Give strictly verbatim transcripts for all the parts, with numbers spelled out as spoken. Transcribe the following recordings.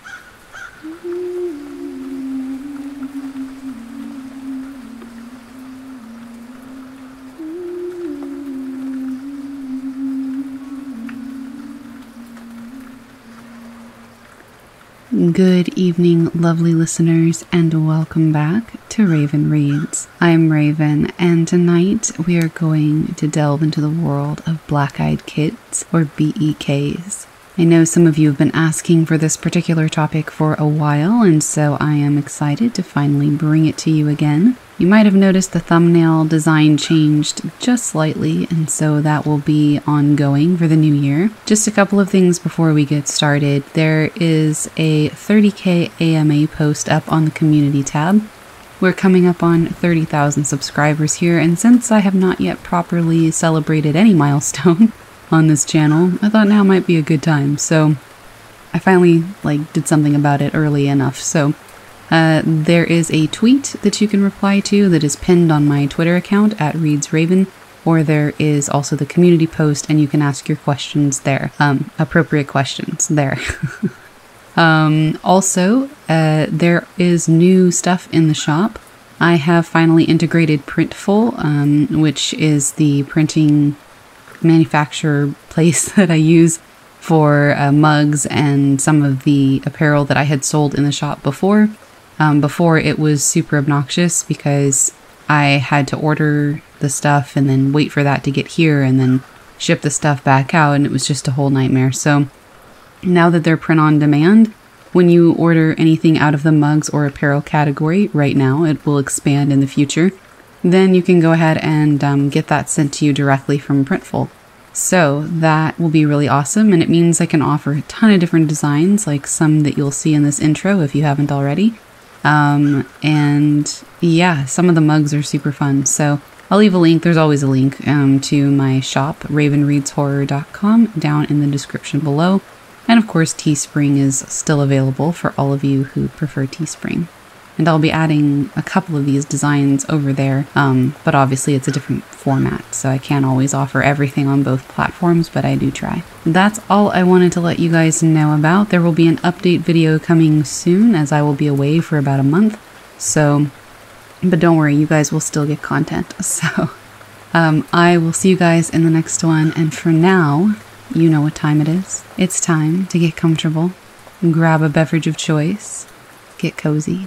Good evening, lovely listeners, and welcome back to Raven Reads. I'm Raven, and tonight we are going to delve into the world of black-eyed kids, or B E Ks. I know some of you have been asking for this particular topic for a while, and so I am excited to finally bring it to you again. You might have noticed the thumbnail design changed just slightly, and so that will be ongoing for the new year. Just a couple of things before we get started. There is a thirty K A M A post up on the community tab. We're coming up on thirty thousand subscribers here, and since I have not yet properly celebrated any milestone on this channel, I thought now might be a good time. So I finally like did something about it early enough. So uh, there is a tweet that you can reply to that is pinned on my Twitter account at readsraven, or there is also the community post and you can ask your questions there. Um, appropriate questions there. um, also, uh, there is new stuff in the shop. I have finally integrated Printful, um, which is the printing manufacturer place that I use for uh, mugs and some of the apparel that I had sold in the shop before. Um, before it was super obnoxious because I had to order the stuff and then wait for that to get here and then ship the stuff back out, and it was just a whole nightmare. So now that they're print on demand, when you order anything out of the mugs or apparel category right now, it will expand in the future, then you can go ahead and um, get that sent to you directly from Printful. So that will be really awesome, and it means I can offer a ton of different designs, like some that you'll see in this intro if you haven't already. Um, and yeah, some of the mugs are super fun. So I'll leave a link, there's always a link, um, to my shop, raven reads horror dot com, down in the description below. And of course, Teespring is still available for all of you who prefer Teespring. And I'll be adding a couple of these designs over there, um, but obviously it's a different format, so I can't always offer everything on both platforms, but I do try. That's all I wanted to let you guys know about. There will be an update video coming soon, as I will be away for about a month, so, but don't worry, you guys will still get content, so um, I will see you guys in the next one, and for now, you know what time it is. It's time to get comfortable, grab a beverage of choice, get cozy,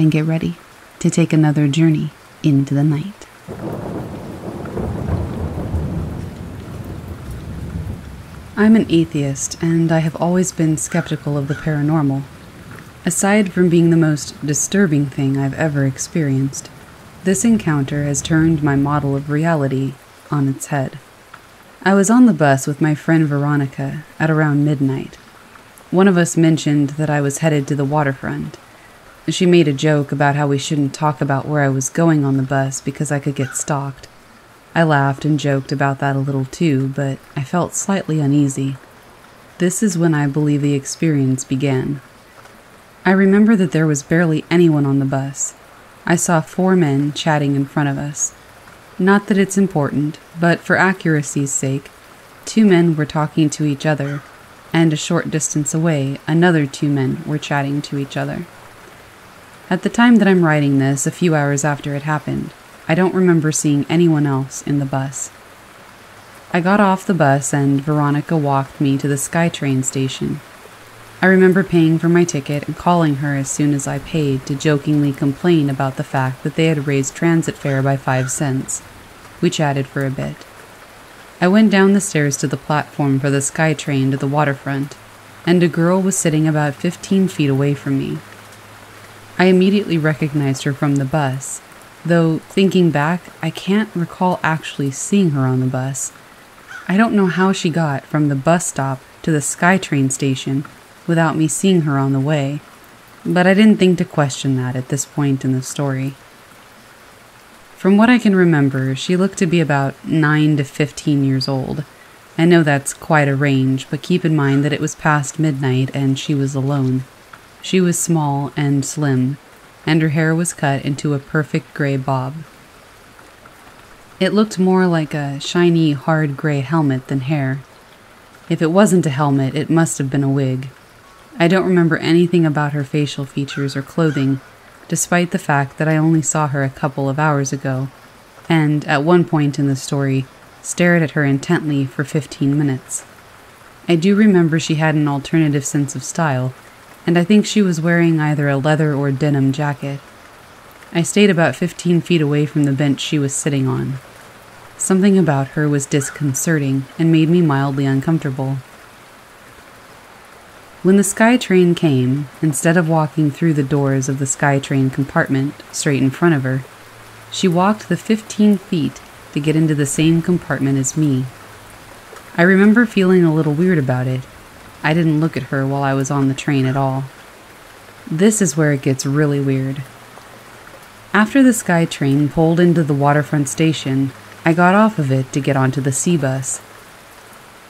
and get ready to take another journey into the night. I'm an atheist, and I have always been skeptical of the paranormal. Aside from being the most disturbing thing I've ever experienced, this encounter has turned my model of reality on its head. I was on the bus with my friend Veronica at around midnight. One of us mentioned that I was headed to the waterfront. She made a joke about how we shouldn't talk about where I was going on the bus because I could get stalked. I laughed and joked about that a little too, but I felt slightly uneasy. This is when I believe the experience began. I remember that there was barely anyone on the bus. I saw four men chatting in front of us. Not that it's important, but for accuracy's sake, two men were talking to each other, and a short distance away, another two men were chatting to each other. At the time that I'm writing this, a few hours after it happened, I don't remember seeing anyone else in the bus. I got off the bus and Veronica walked me to the SkyTrain station. I remember paying for my ticket and calling her as soon as I paid to jokingly complain about the fact that they had raised transit fare by five cents. We chatted for a bit. I went down the stairs to the platform for the SkyTrain to the waterfront, and a girl was sitting about fifteen feet away from me. I immediately recognized her from the bus, though thinking back, I can't recall actually seeing her on the bus. I don't know how she got from the bus stop to the SkyTrain station without me seeing her on the way, but I didn't think to question that at this point in the story. From what I can remember, she looked to be about nine to fifteen years old. I know that's quite a range, but keep in mind that it was past midnight and she was alone. She was small and slim, and her hair was cut into a perfect gray bob. It looked more like a shiny, hard gray helmet than hair. If it wasn't a helmet, it must have been a wig. I don't remember anything about her facial features or clothing, despite the fact that I only saw her a couple of hours ago, and, at one point in the story, stared at her intently for fifteen minutes. I do remember she had an alternative sense of style, and I think she was wearing either a leather or denim jacket. I stayed about fifteen feet away from the bench she was sitting on. Something about her was disconcerting and made me mildly uncomfortable. When the SkyTrain came, instead of walking through the doors of the SkyTrain compartment straight in front of her, she walked the fifteen feet to get into the same compartment as me. I remember feeling a little weird about it. I didn't look at her while I was on the train at all. This is where it gets really weird. After the SkyTrain pulled into the waterfront station, I got off of it to get onto the SeaBus.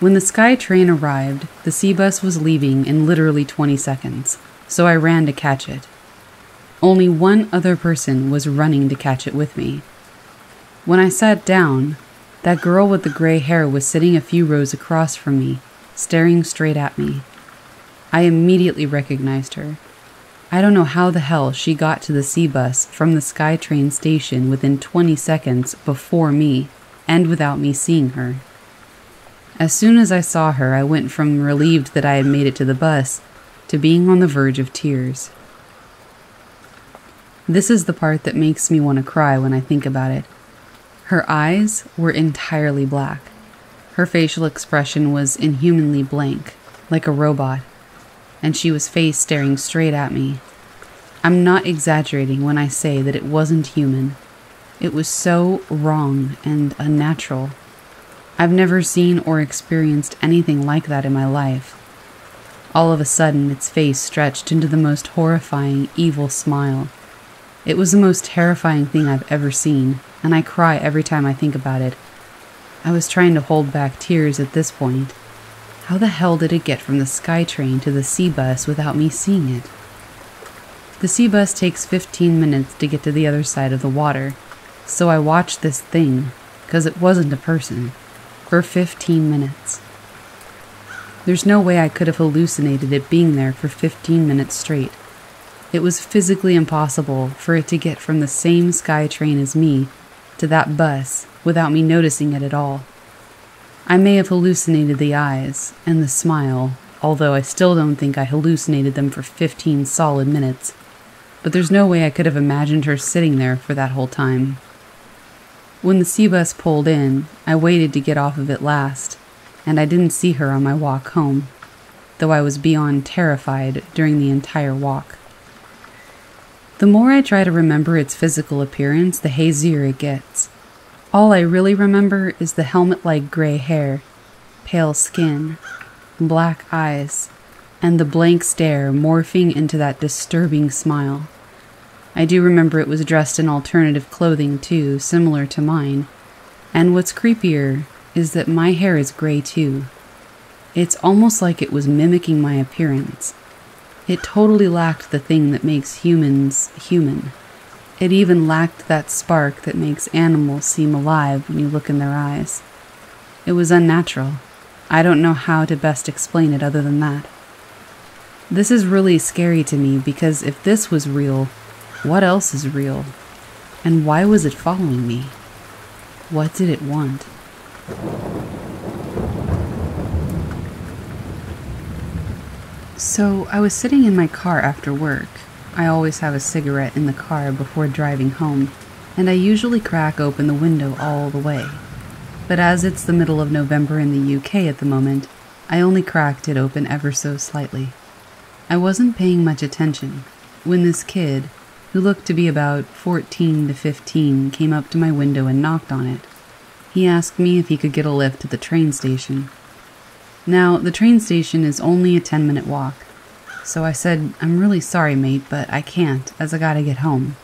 When the SkyTrain arrived, the SeaBus was leaving in literally twenty seconds, so I ran to catch it. Only one other person was running to catch it with me. When I sat down, that girl with the gray hair was sitting a few rows across from me, staring straight at me. I immediately recognized her. I don't know how the hell she got to the SeaBus from the SkyTrain station within twenty seconds before me, and without me seeing her. As soon as I saw her, I went from relieved that I had made it to the bus to being on the verge of tears. This is the part that makes me want to cry when I think about it. Her eyes were entirely black. Her facial expression was inhumanly blank, like a robot, and she was face staring straight at me. I'm not exaggerating when I say that it wasn't human. It was so wrong and unnatural. I've never seen or experienced anything like that in my life. All of a sudden, its face stretched into the most horrifying, evil smile. It was the most terrifying thing I've ever seen, and I cry every time I think about it. I was trying to hold back tears at this point. How the hell did it get from the SkyTrain to the SeaBus without me seeing it? The SeaBus takes fifteen minutes to get to the other side of the water, so I watched this thing, because it wasn't a person, for fifteen minutes. There's no way I could have hallucinated it being there for fifteen minutes straight. It was physically impossible for it to get from the same SkyTrain as me to that bus without me noticing it at all. I may have hallucinated the eyes and the smile, although I still don't think I hallucinated them for fifteen solid minutes, but there's no way I could have imagined her sitting there for that whole time. When the SeaBus pulled in, I waited to get off of it last, and I didn't see her on my walk home, though I was beyond terrified during the entire walk. The more I try to remember its physical appearance, the hazier it gets. All I really remember is the helmet-like gray hair, pale skin, black eyes, and the blank stare morphing into that disturbing smile. I do remember it was dressed in alternative clothing too, similar to mine, and what's creepier is that my hair is gray too. It's almost like it was mimicking my appearance. It totally lacked the thing that makes humans human. It even lacked that spark that makes animals seem alive when you look in their eyes. It was unnatural. I don't know how to best explain it other than that. This is really scary to me because if this was real, what else is real? And why was it following me? What did it want? So, I was sitting in my car after work. I always have a cigarette in the car before driving home, and I usually crack open the window all the way. But as it's the middle of November in the U K at the moment, I only cracked it open ever so slightly. I wasn't paying much attention when this kid, who looked to be about fourteen to fifteen, came up to my window and knocked on it. He asked me if he could get a lift to the train station. Now, the train station is only a ten minute walk, so I said, "I'm really sorry, mate, but I can't, as I gotta get home."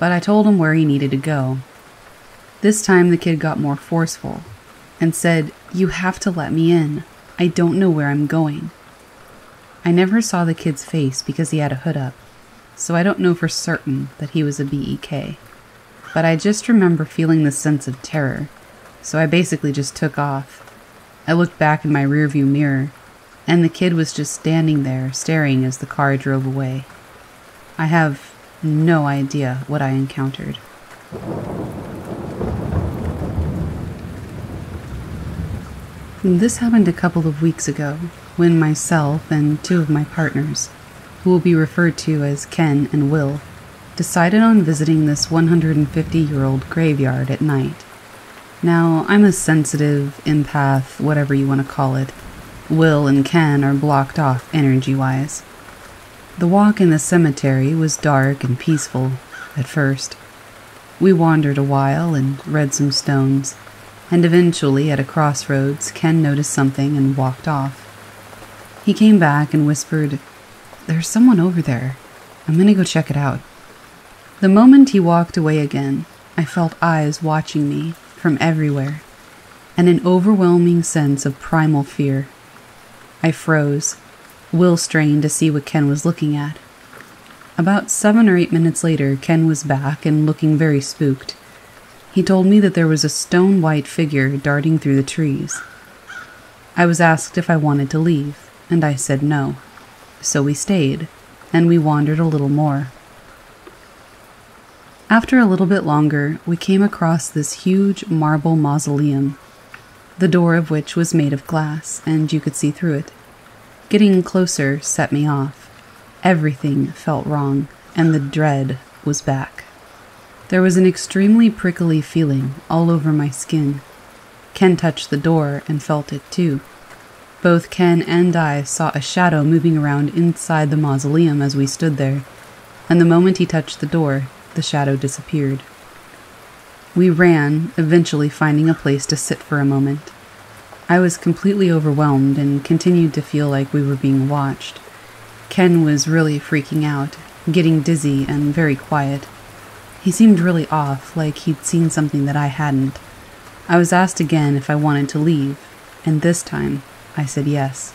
But I told him where he needed to go. This time the kid got more forceful and said, "You have to let me in. I don't know where I'm going." I never saw the kid's face because he had a hood up, so I don't know for certain that he was a B E K. But I just remember feeling this sense of terror, so I basically just took off. I looked back in my rearview mirror, and the kid was just standing there, staring as the car drove away. I have no idea what I encountered. This happened a couple of weeks ago, when myself and two of my partners, who will be referred to as Ken and Will, decided on visiting this one hundred fifty year old graveyard at night. Now, I'm a sensitive, empath, whatever you want to call it. Will and Ken are blocked off energy-wise. The walk in the cemetery was dark and peaceful, at first. We wandered a while and read some stones, and eventually, at a crossroads, Ken noticed something and walked off. He came back and whispered, "There's someone over there. I'm gonna go check it out." The moment he walked away again, I felt eyes watching me from everywhere, and an overwhelming sense of primal fear. I froze. Will strained to see what Ken was looking at. About seven or eight minutes later, Ken was back and looking very spooked. He told me that there was a stone-white figure darting through the trees. I was asked if I wanted to leave, and I said no. So we stayed, and we wandered a little more. After a little bit longer, we came across this huge marble mausoleum, the door of which was made of glass, and you could see through it. Getting closer set me off. Everything felt wrong, and the dread was back. There was an extremely prickly feeling all over my skin. Ken touched the door and felt it too. Both Ken and I saw a shadow moving around inside the mausoleum as we stood there, and the moment he touched the door, the shadow disappeared. We ran, eventually finding a place to sit for a moment. I was completely overwhelmed and continued to feel like we were being watched. Ken was really freaking out, getting dizzy and very quiet. He seemed really off, like he'd seen something that I hadn't. I was asked again if I wanted to leave, and this time I said yes.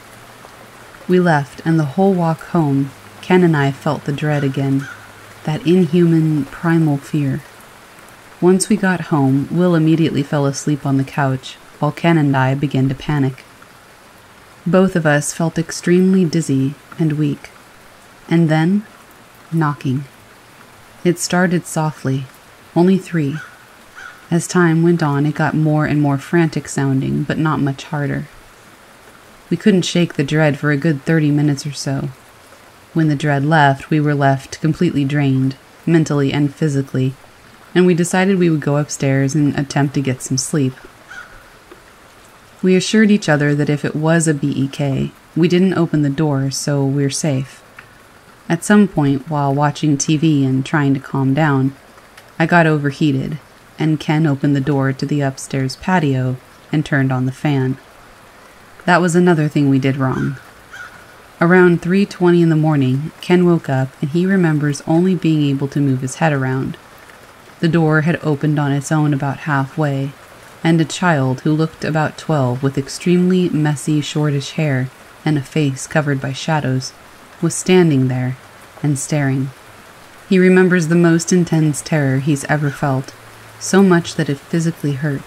We left, and the whole walk home, Ken and I felt the dread again, that inhuman, primal fear. Once we got home, Will immediately fell asleep on the couch, while Ken and I began to panic. Both of us felt extremely dizzy and weak. And then, knocking. It started softly, only three. As time went on, it got more and more frantic sounding, but not much harder. We couldn't shake the dread for a good thirty minutes or so. When the dread left, we were left completely drained, mentally and physically, and we decided we would go upstairs and attempt to get some sleep. We assured each other that if it was a B E K, we didn't open the door, so we're safe. At some point, while watching T V and trying to calm down, I got overheated, and Ken opened the door to the upstairs patio and turned on the fan. That was another thing we did wrong. Around three twenty in the morning, Ken woke up, and he remembers only being able to move his head around. The door had opened on its own about halfway, and a child who looked about twelve with extremely messy, shortish hair and a face covered by shadows was standing there and staring. He remembers the most intense terror he's ever felt, so much that it physically hurt.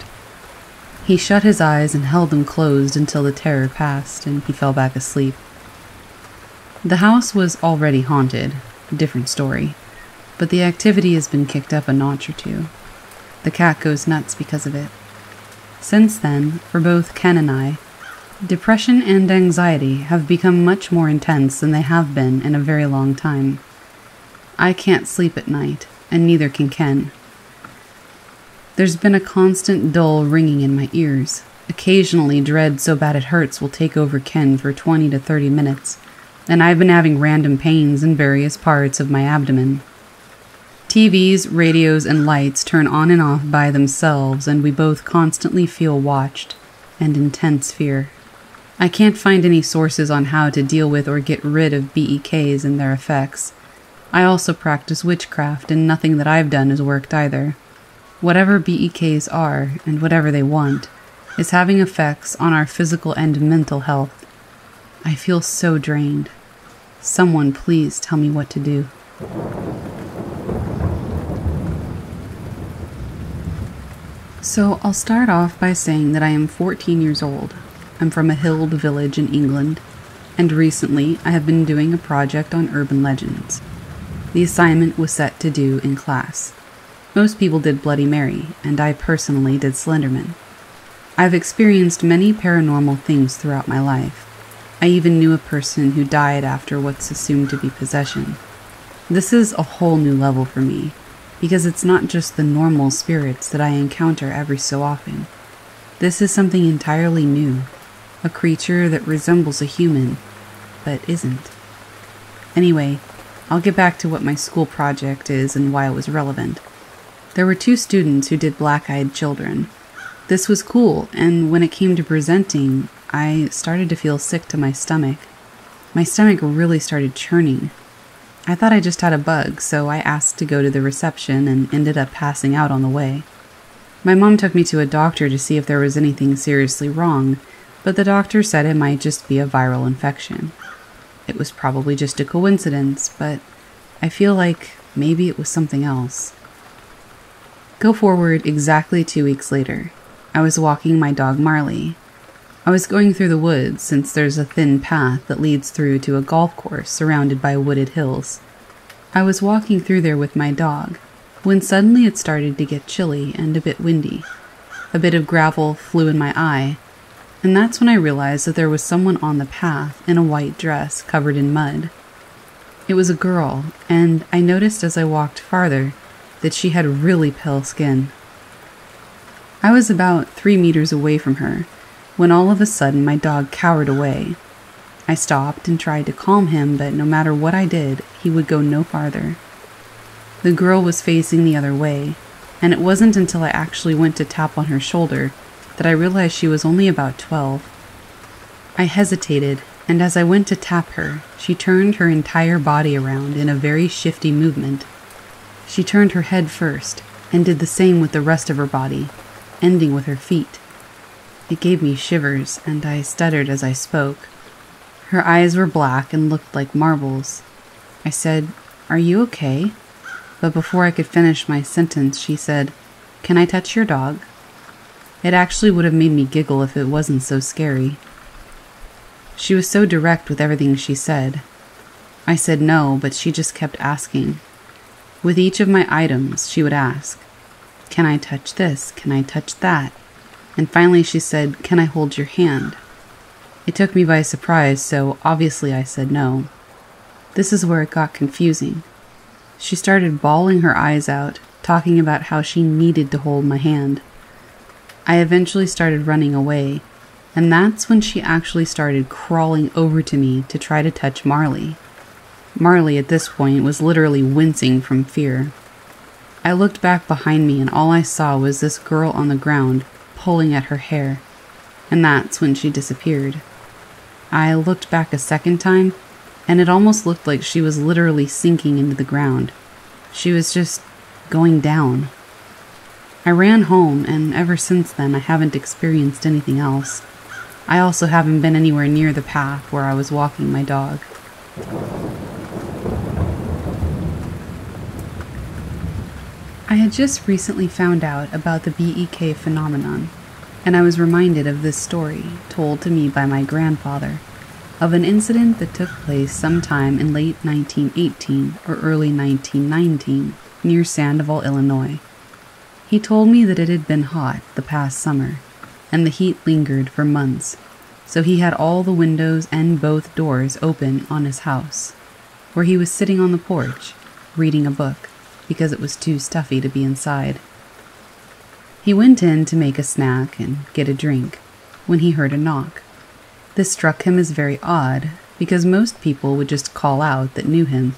He shut his eyes and held them closed until the terror passed and he fell back asleep. The house was already haunted, different story, but the activity has been kicked up a notch or two. The cat goes nuts because of it. Since then, for both Ken and I, depression and anxiety have become much more intense than they have been in a very long time. I can't sleep at night, and neither can Ken. There's been a constant dull ringing in my ears. Occasionally, dread so bad it hurts will take over Ken for twenty to thirty minutes, and I've been having random pains in various parts of my abdomen. T Vs, radios, and lights turn on and off by themselves, and we both constantly feel watched and intense fear. I can't find any sources on how to deal with or get rid of B E Ks and their effects. I also practice witchcraft, and nothing that I've done has worked either. Whatever B E Ks are, and whatever they want, is having effects on our physical and mental health. I feel so drained. Someone please tell me what to do. So I'll start off by saying that I am fourteen years old. I'm from a hilled village in England, and recently I have been doing a project on urban legends. The assignment was set to due in class. Most people did Bloody Mary, and I personally did Slenderman. I've experienced many paranormal things throughout my life. I even knew a person who died after what's assumed to be possession. This is a whole new level for me, because it's not just the normal spirits that I encounter every so often. This is something entirely new, a creature that resembles a human, but isn't. Anyway, I'll get back to what my school project is and why it was relevant. There were two students who did black-eyed children. This was cool, and when it came to presenting, I started to feel sick to my stomach. My stomach really started churning. I thought I just had a bug, so I asked to go to the reception and ended up passing out on the way. My mom took me to a doctor to see if there was anything seriously wrong, but the doctor said it might just be a viral infection. It was probably just a coincidence, but I feel like maybe it was something else. Go forward exactly two weeks later. I was walking my dog Marley. I was going through the woods since there's a thin path that leads through to a golf course surrounded by wooded hills. I was walking through there with my dog, when suddenly it started to get chilly and a bit windy. A bit of gravel flew in my eye, and that's when I realized that there was someone on the path in a white dress covered in mud. It was a girl, and I noticed as I walked farther that she had really pale skin. I was about three meters away from her, when all of a sudden my dog cowered away. I stopped and tried to calm him, but no matter what I did, he would go no farther. The girl was facing the other way, and it wasn't until I actually went to tap on her shoulder that I realized she was only about twelve. I hesitated, and as I went to tap her, she turned her entire body around in a very shifty movement. She turned her head first, and did the same with the rest of her body, ending with her feet. It gave me shivers, and I stuttered as I spoke. Her eyes were black and looked like marbles. I said, "Are you okay?" But before I could finish my sentence, she said, "Can I touch your dog?" It actually would have made me giggle if it wasn't so scary. She was so direct with everything she said. I said no, but she just kept asking. With each of my items, she would ask, "Can I touch this? Can I touch that?" And finally she said, "Can I hold your hand?" It took me by surprise, so obviously I said no. This is where it got confusing. She started bawling her eyes out, talking about how she needed to hold my hand. I eventually started running away, and that's when she actually started crawling over to me to try to touch Marley. Marley at this point was literally wincing from fear. I looked back behind me, and all I saw was this girl on the ground pulling at her hair, and that's when she disappeared. I looked back a second time, and it almost looked like she was literally sinking into the ground. She was just going down. I ran home, and ever since then I haven't experienced anything else. I also haven't been anywhere near the path where I was walking my dog. I had just recently found out about the B E K phenomenon, and I was reminded of this story told to me by my grandfather of an incident that took place sometime in late nineteen eighteen or early nineteen nineteen near Sandoval, Illinois. He told me that it had been hot the past summer, and the heat lingered for months, so he had all the windows and both doors open on his house, where he was sitting on the porch, reading a book, because it was too stuffy to be inside. He went in to make a snack and get a drink, when he heard a knock. This struck him as very odd, because most people would just call out that knew him,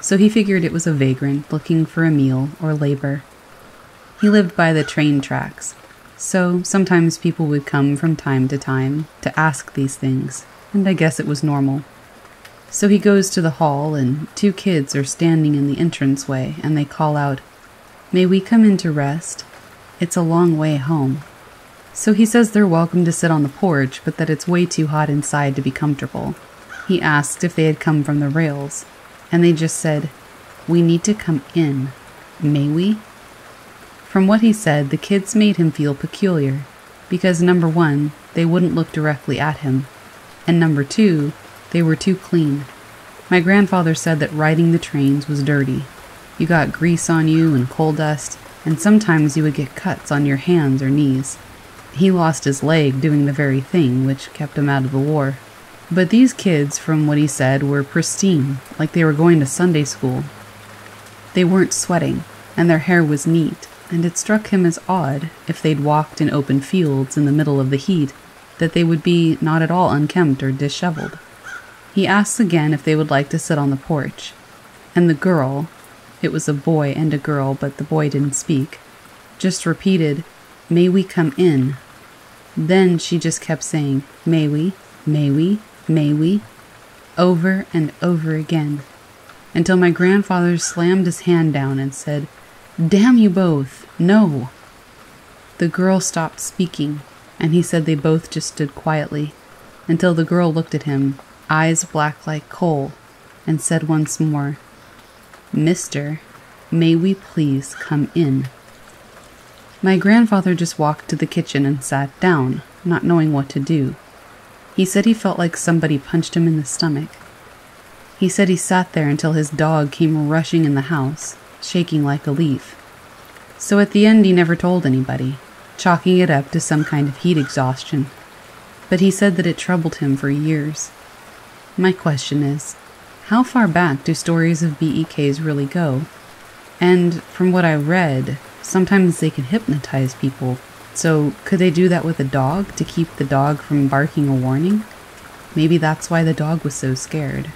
so he figured it was a vagrant looking for a meal or labor. He lived by the train tracks, so sometimes people would come from time to time to ask these things, and I guess it was normal. So he goes to the hall, and two kids are standing in the entranceway, and they call out, "May we come in to rest? It's a long way home." So he says they're welcome to sit on the porch, but that it's way too hot inside to be comfortable. He asked if they had come from the rails, and they just said, "We need to come in. May we?" From what he said, the kids made him feel peculiar, because number one, they wouldn't look directly at him, and number two, They were too clean. My grandfather said that riding the trains was dirty. You got grease on you and coal dust, and sometimes you would get cuts on your hands or knees. He lost his leg doing the very thing which kept him out of the war. But these kids, from what he said, were pristine, like they were going to Sunday school. They weren't sweating, and their hair was neat, and it struck him as odd, if they'd walked in open fields in the middle of the heat, that they would be not at all unkempt or disheveled. He asks again if they would like to sit on the porch, and the girl, it was a boy and a girl, but the boy didn't speak, just repeated, "May we come in?" Then she just kept saying, "May we? May we? May we?" over and over again, until my grandfather slammed his hand down and said, "Damn you both! No!" The girl stopped speaking, and he said they both just stood quietly, until the girl looked at him, eyes black like coal, and said once more, "Mister, may we please come in?" My grandfather just walked to the kitchen and sat down, not knowing what to do. He said he felt like somebody punched him in the stomach. He said he sat there until his dog came rushing in the house, shaking like a leaf. So at the end he never told anybody, chalking it up to some kind of heat exhaustion. But he said that it troubled him for years. My question is, how far back do stories of B E Ks really go? And from what I read, sometimes they can hypnotize people, so could they do that with a dog to keep the dog from barking a warning? Maybe that's why the dog was so scared.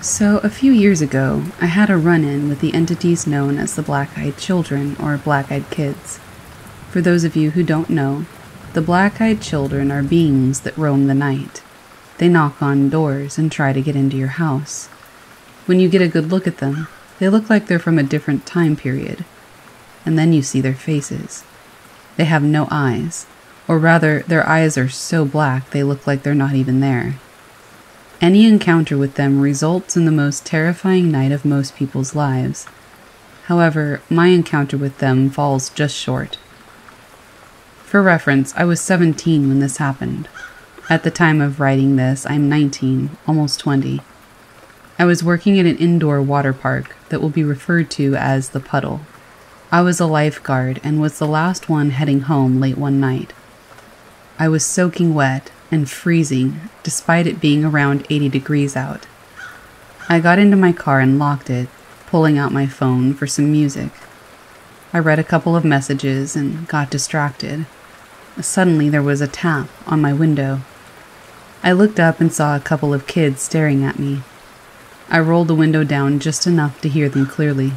So, a few years ago, I had a run-in with the entities known as the Black-Eyed Children, or Black-Eyed Kids. For those of you who don't know, the Black-Eyed Children are beings that roam the night. They knock on doors and try to get into your house. When you get a good look at them, they look like they're from a different time period. And then you see their faces. They have no eyes, or rather, their eyes are so black they look like they're not even there. Any encounter with them results in the most terrifying night of most people's lives. However, my encounter with them falls just short. For reference, I was seventeen when this happened. At the time of writing this, I'm nineteen, almost twenty. I was working at an indoor water park that will be referred to as the Puddle. I was a lifeguard and was the last one heading home late one night. I was soaking wet and freezing, despite it being around eighty degrees out. I got into my car and locked it, pulling out my phone for some music. I read a couple of messages and got distracted. Suddenly there was a tap on my window. I looked up and saw a couple of kids staring at me. I rolled the window down just enough to hear them clearly.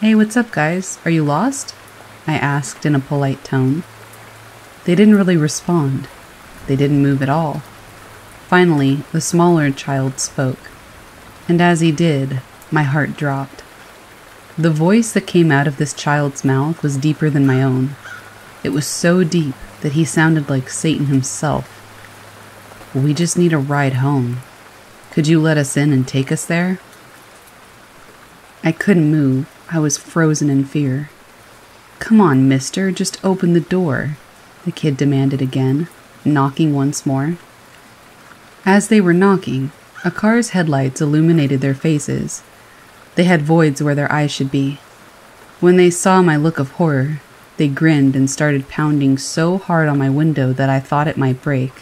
"Hey, what's up, guys? Are you lost?" I asked in a polite tone. They didn't really respond. They didn't move at all. Finally, the smaller child spoke, and as he did, my heart dropped. The voice that came out of this child's mouth was deeper than my own. It was so deep that he sounded like Satan himself. "We just need a ride home. Could you let us in and take us there?" I couldn't move. I was frozen in fear. "Come on, mister, just open the door," the kid demanded again, knocking once more. As they were knocking, a car's headlights illuminated their faces. They had voids where their eyes should be. When they saw my look of horror, they grinned and started pounding so hard on my window that I thought it might break.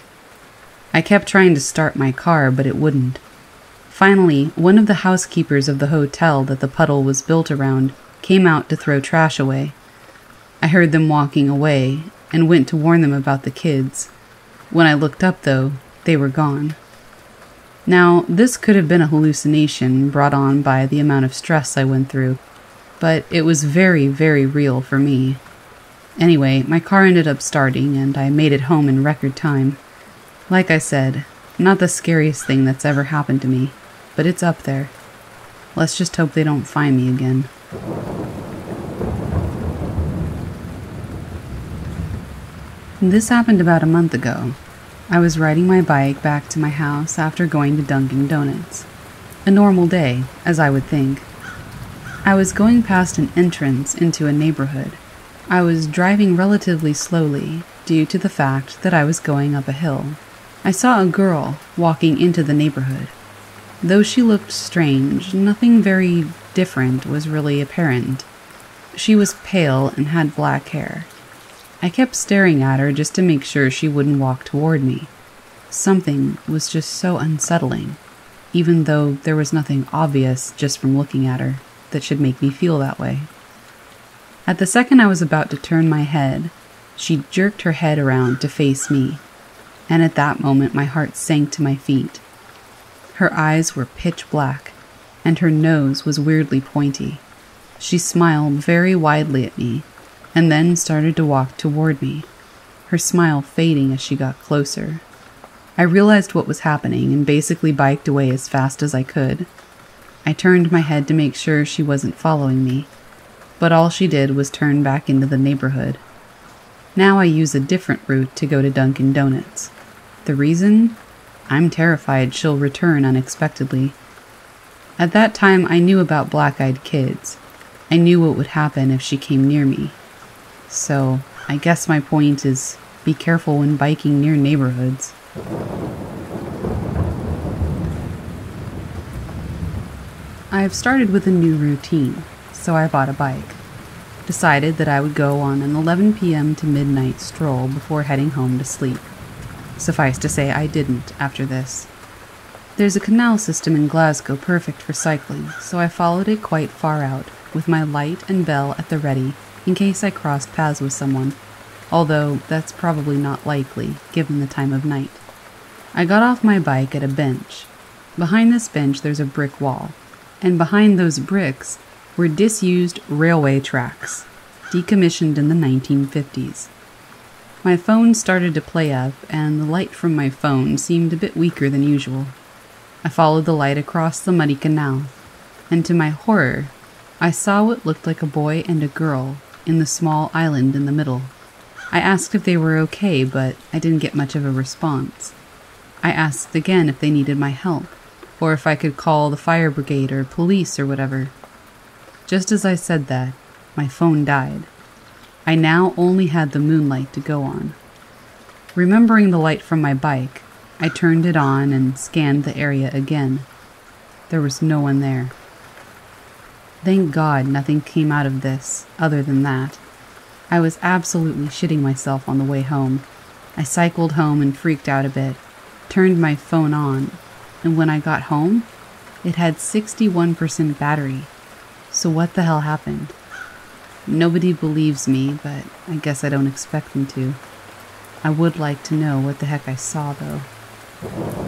I kept trying to start my car, but it wouldn't. Finally, one of the housekeepers of the hotel that the Puddle was built around came out to throw trash away. I heard them walking away and went to warn them about the kids. When I looked up, though, they were gone. Now, this could have been a hallucination brought on by the amount of stress I went through, but it was very, very real for me. Anyway, my car ended up starting, and I made it home in record time. Like I said, not the scariest thing that's ever happened to me, but it's up there. Let's just hope they don't find me again. This happened about a month ago. I was riding my bike back to my house after going to Dunkin' Donuts. A normal day, as I would think. I was going past an entrance into a neighborhood. I was driving relatively slowly, due to the fact that I was going up a hill. I saw a girl walking into the neighborhood. Though she looked strange, nothing very different was really apparent. She was pale and had black hair. I kept staring at her just to make sure she wouldn't walk toward me. Something was just so unsettling, even though there was nothing obvious just from looking at her that should make me feel that way. At the second I was about to turn my head, she jerked her head around to face me, and at that moment my heart sank to my feet. Her eyes were pitch black, and her nose was weirdly pointy. She smiled very widely at me, and then started to walk toward me, her smile fading as she got closer. I realized what was happening and basically biked away as fast as I could. I turned my head to make sure she wasn't following me, but all she did was turn back into the neighborhood. Now I use a different route to go to Dunkin' Donuts. The reason? I'm terrified she'll return unexpectedly. At that time, I knew about black-eyed kids. I knew what would happen if she came near me. So, I guess my point is, be careful when biking near neighborhoods. I have started with a new routine, so I bought a bike. Decided that I would go on an eleven p m to midnight stroll before heading home to sleep. Suffice to say, I didn't after this. There's a canal system in Glasgow perfect for cycling, so I followed it quite far out, with my light and bell at the ready in case I crossed paths with someone, although that's probably not likely given the time of night. I got off my bike at a bench. Behind this bench there's a brick wall, and behind those bricks were disused railway tracks, decommissioned in the nineteen fifties. My phone started to play up, and the light from my phone seemed a bit weaker than usual. I followed the light across the muddy canal, and to my horror, I saw what looked like a boy and a girl in the small island in the middle. I asked if they were okay, but I didn't get much of a response. I asked again if they needed my help, or if I could call the fire brigade or police or whatever. Just as I said that, my phone died. I now only had the moonlight to go on. Remembering the light from my bike, I turned it on and scanned the area again. There was no one there. Thank God nothing came out of this, other than that. I was absolutely shitting myself on the way home. I cycled home and freaked out a bit, turned my phone on, and when I got home, it had sixty-one percent battery. So what the hell happened? Nobody believes me, but I guess I don't expect them to. I would like to know what the heck I saw, though.